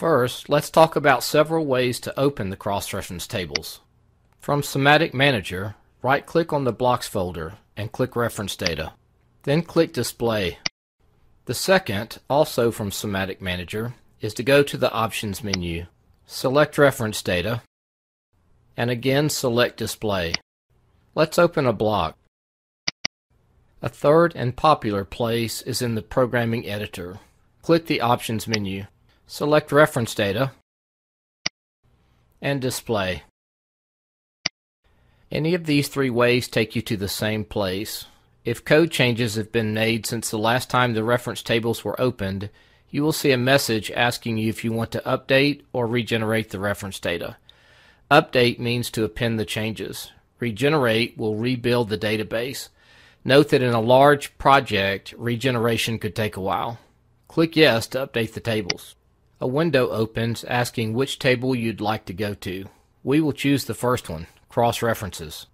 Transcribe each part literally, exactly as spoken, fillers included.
First, let's talk about several ways to open the cross-reference tables. From Simatic Manager, right-click on the Blocks folder and click Reference Data. Then click Display. The second, also from Simatic Manager, is to go to the Options menu, select Reference Data, and again select Display. Let's open a block. A third and popular place is in the Programming Editor. Click the Options menu. Select Reference Data and Display. Any of these three ways take you to the same place. If code changes have been made since the last time the reference tables were opened, you will see a message asking you if you want to update or regenerate the reference data. Update means to append the changes. Regenerate will rebuild the database. Note that in a large project, regeneration could take a while. Click Yes to update the tables. A window opens asking which table you'd like to go to. We will choose the first one, cross-references.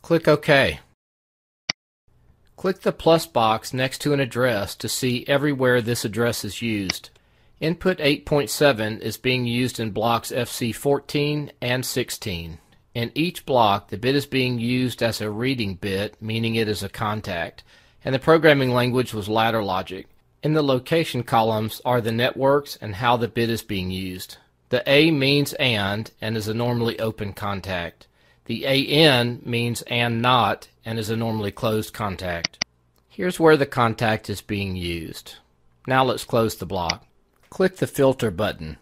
Click OK. Click the plus box next to an address to see everywhere this address is used. Input eight point seven is being used in blocks F C fourteen and sixteen. In each block, the bit is being used as a reading bit, meaning it is a contact, and the programming language was ladder logic. In the location columns are the networks and how the bit is being used. The A means AND and is a normally open contact. The AN means AND NOT and is a normally closed contact. Here's where the contact is being used. Now let's close the block. Click the Filter button.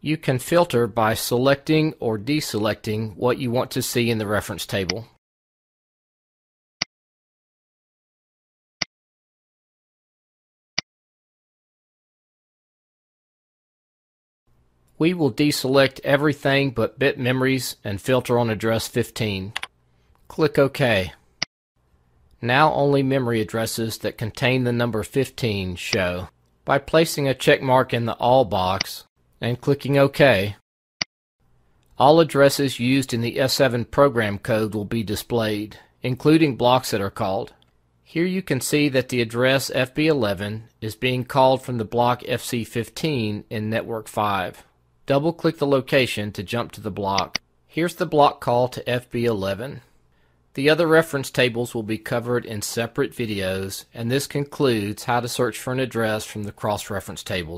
You can filter by selecting or deselecting what you want to see in the reference table. We will deselect everything but bit memories and filter on address fifteen. Click OK. Now only memory addresses that contain the number fifteen show. By placing a check mark in the All box and clicking OK, all addresses used in the S seven program code will be displayed, including blocks that are called. Here you can see that the address F B eleven is being called from the block F C fifteen in network five. Double-click the location to jump to the block. Here's the block call to F B eleven. The other reference tables will be covered in separate videos, and this concludes how to search for an address from the cross-reference tables.